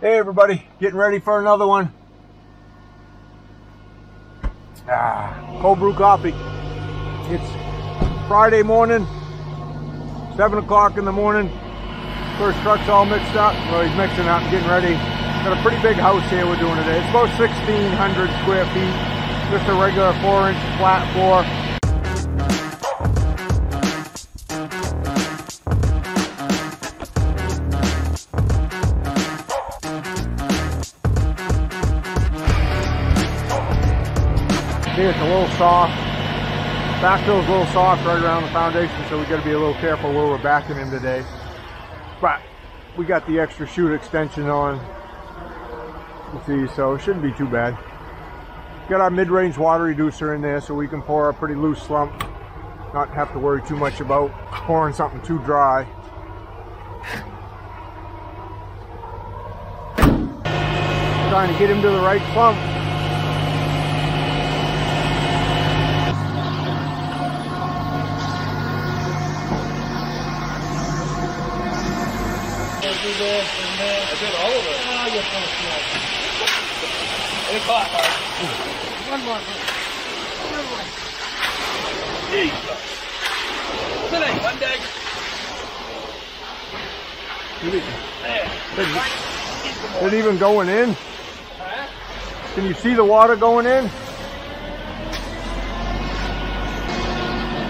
Hey everybody, getting ready for another one. Cold brew coffee. It's Friday morning, 7 o'clock in the morning. First truck's all mixed up. Well, he's mixing up, getting ready. Got a pretty big house here we're doing today. It's about 1,600 square feet. Just a regular 4-inch flat floor. It's a little soft. Backfill's a little soft right around the foundation, so we got to be a little careful where we're backing him today. But we got the extra chute extension on with these, so it shouldn't be too bad. Got our mid-range water reducer in there, so we can pour a pretty loose slump. Not have to worry too much about pouring something too dry. Trying to get him to the right slump. I did all of it. Oh, you're full of snow. 8 o'clock, all right. One more. Another one. Jesus. Today, one day. Is it even going in? Huh? Can you see the water going in?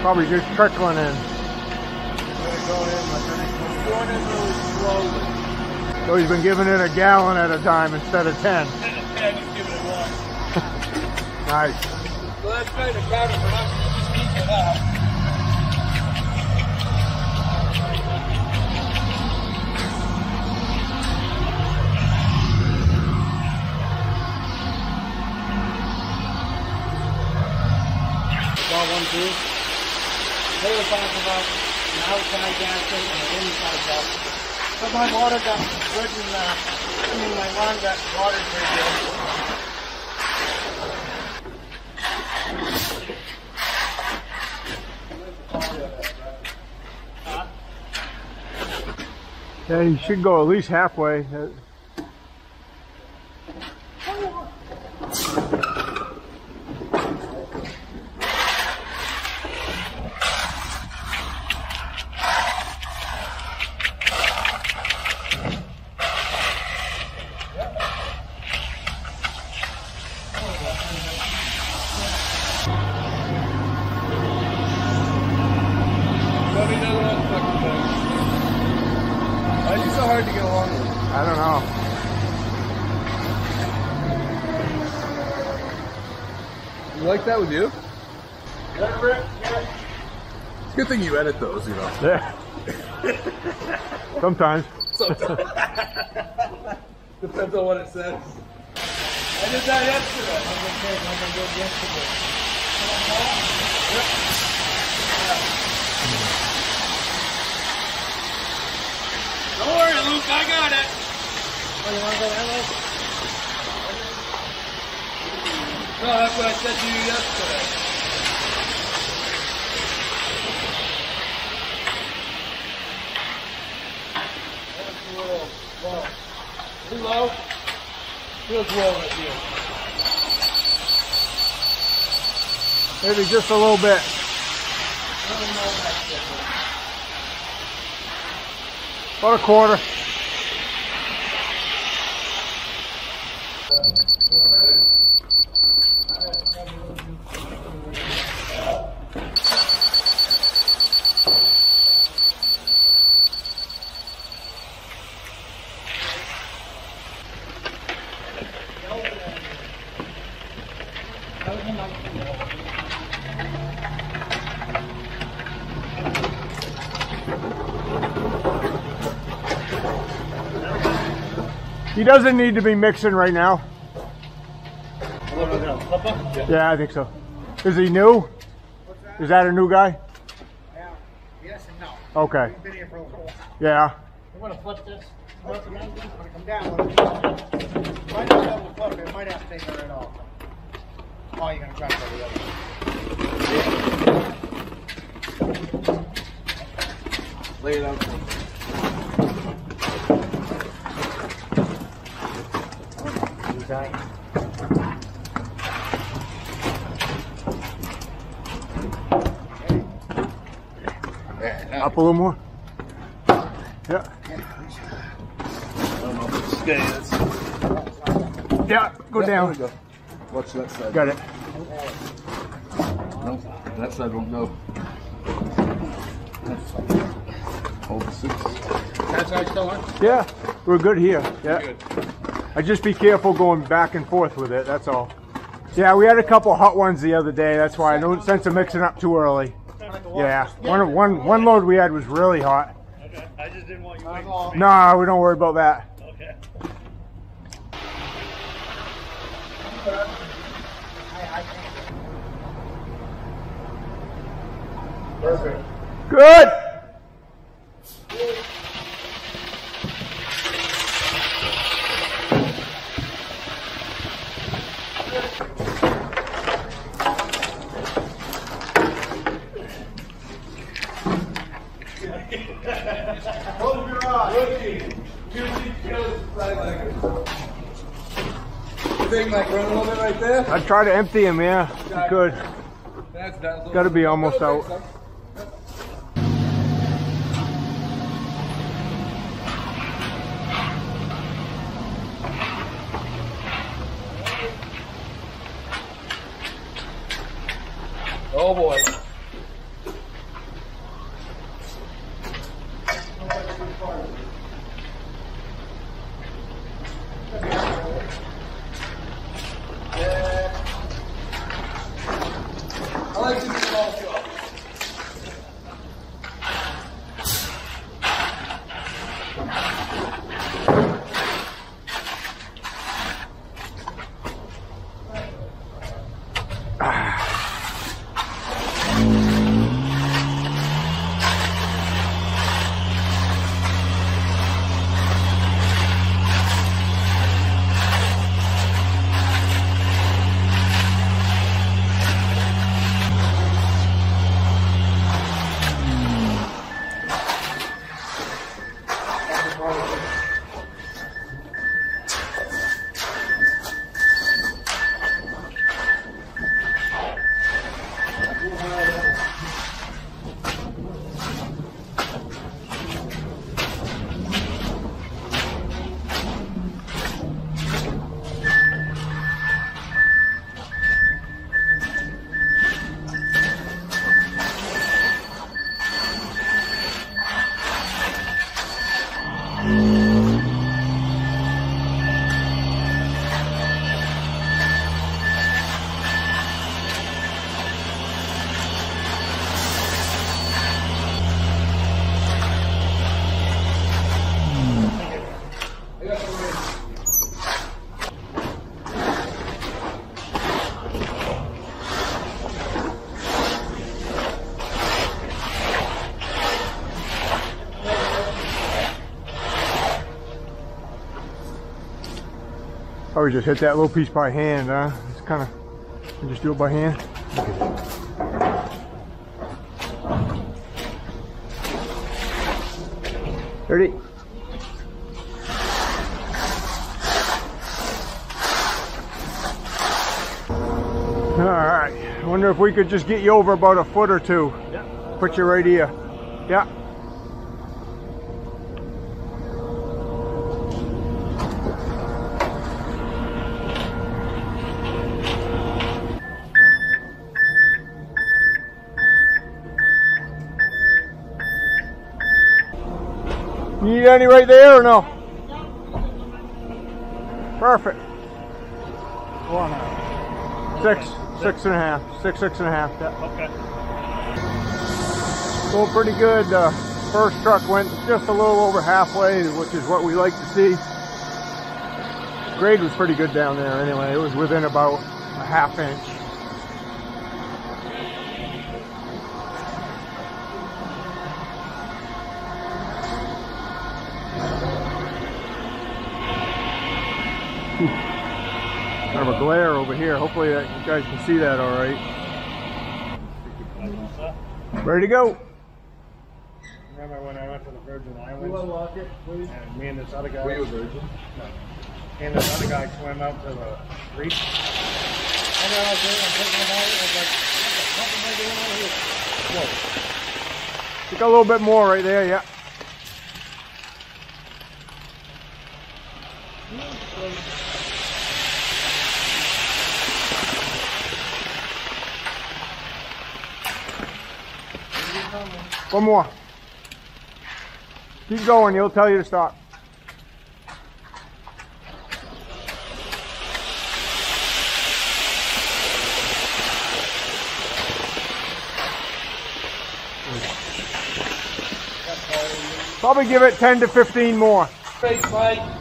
Probably just trickling in. It's going in, my friend. Going in really slowly. So he's been giving it a gallon at a time instead of 10. Instead of 10, he's giving it one. Nice. Well, that's kind of crowded for us. We'll just eat it up. Got one, two. Later, 5 o'clock. An outside gas tank and an inside gas tank. But my water got good and my lawn got watered pretty good. Yeah, you should go at least halfway. Why is it so hard to get along with? I don't know. You like that with you? It's a good thing you edit those, you know. Yeah. Sometimes. Depends on what it says. I did that yesterday. I'm going to go yesterday. Yep. Don't worry, Luke, I got it. Oh, you want to go that way? No, that's what I said to you yesterday. That's a little low. Too low? Feels low right here. Maybe just a little bit. I don't know that's different. About a quarter. He doesn't need to be mixing right now. Yeah, I think so. Is he new? Is that a new guy? Yeah. Yes and no. Okay. Yeah. You want to flip this? Come down. Might not be able to flip it. Might have to take it right off. Oh, you're going to try to go the other way. Lay it out. right. Up a little more. Yeah. Yeah, go down. Go. Watch that side. Got it. Nope, that side won't go. Hold the six. That side still on? Yeah, we're good here. Yeah. Good. I just be careful going back and forth with it, that's all. Yeah, we had a couple hot ones the other day, that's why I don't sense of mixing up too early. Yeah, one load we had was really hot. Okay, I just didn't want you waiting for me. No, we don't worry about that. Okay. Perfect. Good. Close your eyes. You think Mike run a little bit right there? I try to empty him, yeah. Exactly. Good. That's gotta be almost out. So. Oh boy. I like to do small job. I would just hit that little piece by hand, huh? It's kind of, just do it by hand. Look at that. 30. All right, I wonder if we could just get you over about a foot or two. Yeah. Put you right here. Yeah. You need any right there or no? Perfect. 6.5. Yeah. Going pretty good. First truck went just a little over halfway, which is what we like to see. Grade was pretty good down there anyway. It was within about a half inch. Kind of a glare over here. Hopefully that you guys can see that all right. Ready to go. Remember when I went to the Virgin Islands? And me and this other guy. Were you a virgin? No. and another guy swam out to the reef. And then I was there, I'm thinking about it, I was like, what the fuck am I doing out here? Whoa. You got a little bit more right there, yeah. One more. Keep going, he'll tell you to stop. Probably give it 10 to 15 more. Straight bite.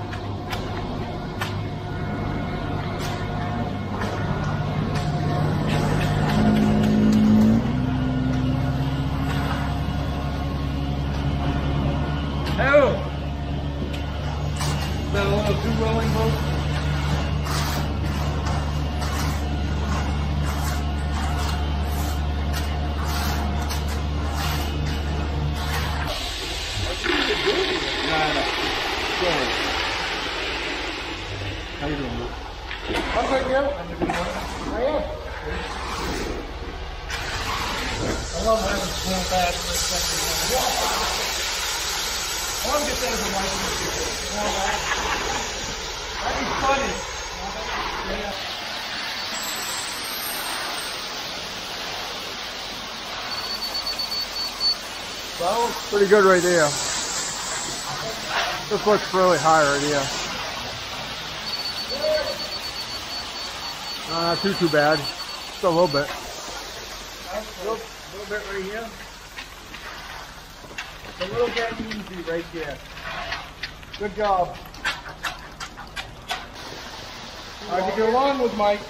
Well, pretty good right there. This looks really high right here. Not too bad. Just a little bit. A little bit right here. A little bit easy right there. Good job. How'd you get along with Mike?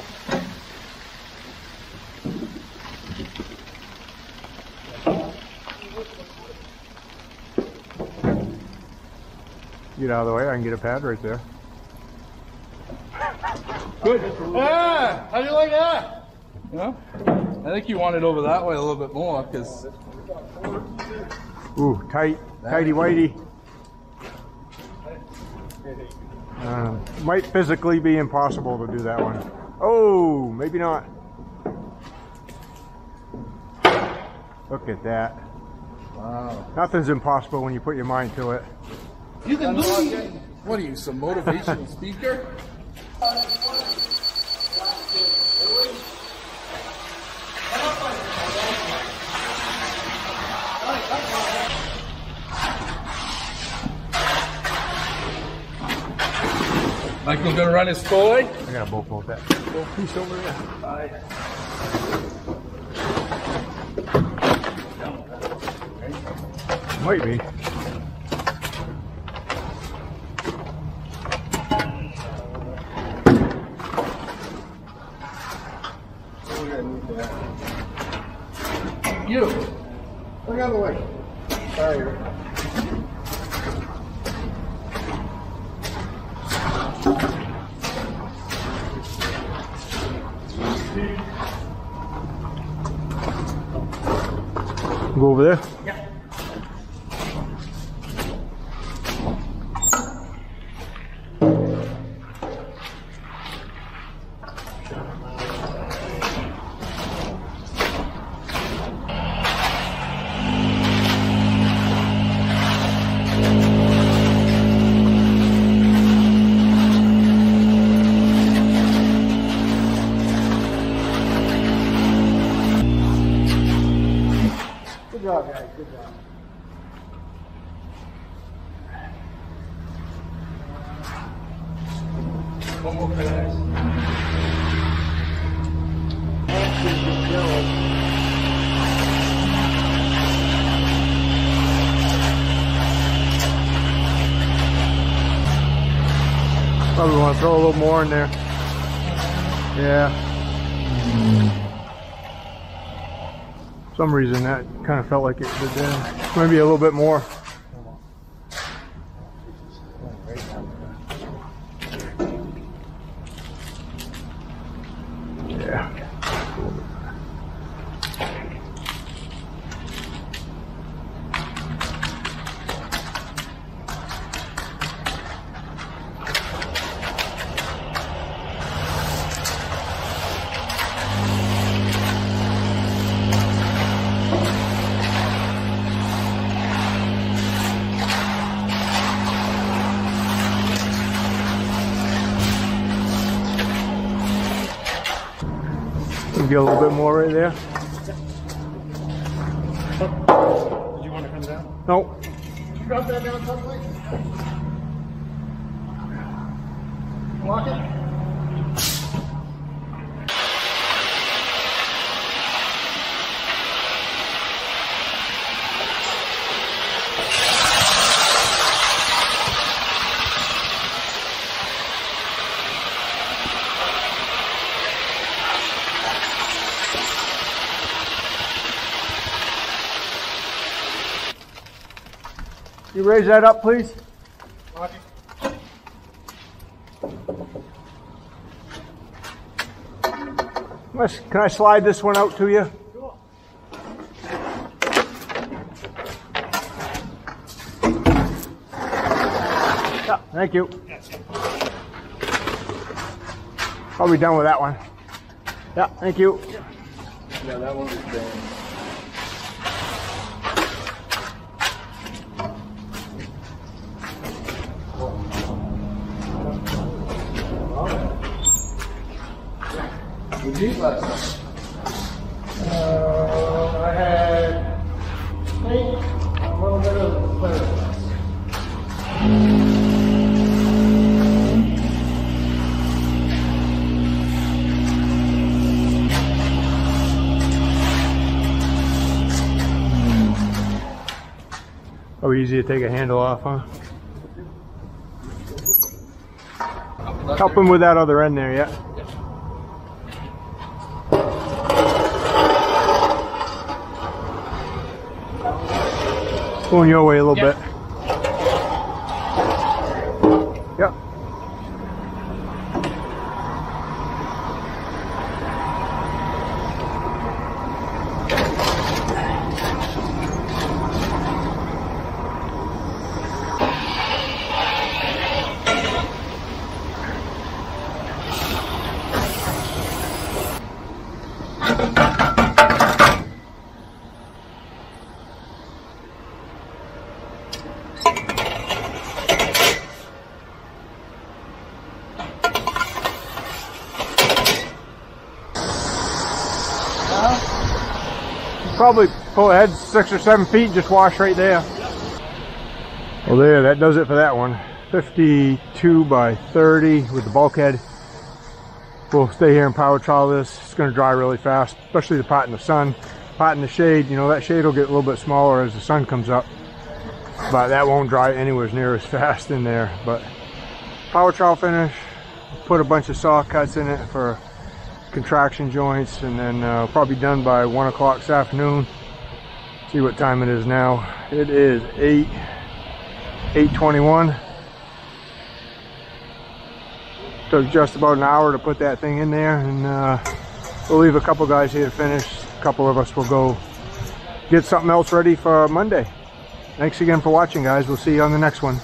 Get out of the way, I can get a pad right there. Good. Yeah! How do you like that? Yeah. I think you want it over that way a little bit more because. Ooh, tight. Tighty whitey. Might physically be impossible to do that one. Oh, maybe not. Look at that. Wow. Nothing's impossible when you put your mind to it. You can do it. What are you, some motivational speaker? Michael's gonna run his toy. I gotta bolt bolt that. Bolt piece over there. All right. Might be. You. Look out of the way. Sorry. Go over there? Yeah. Probably want to throw a little more in there. Yeah. For some reason that kind of felt like it did then. Maybe a little bit more. Get a little bit more right there. Do you want to come down? No. Can you drop that down some, please? Block it. You raise that up, please. Roger. Can I slide this one out to you? Sure. Yeah, thank you. Probably done with that one. Yeah, thank you. Yeah, that one is done. Last night? I had steak, a little bit of clear glass. Oh, easy to take a handle off, huh? Help him with that other end there, yeah. Going your way a little bit. Yep. Probably pull ahead 6 or 7 feet, just wash right there. Well, there, that does it for that one. 52 by 30 with the bulkhead. We'll stay here and power trowel this. It's going to dry really fast, especially the pot in the sun. Pot in the shade, you know, that shade will get a little bit smaller as the sun comes up, but that won't dry anywhere near as fast in there. But power trowel finish, put a bunch of saw cuts in it for contraction joints, and then probably done by 1 o'clock this afternoon. See what time it is now. It is 8:21. Took just about an hour to put that thing in there, and we'll leave a couple guys here to finish. A couple of us will go get something else ready for Monday. Thanks again for watching, guys. We'll see you on the next one.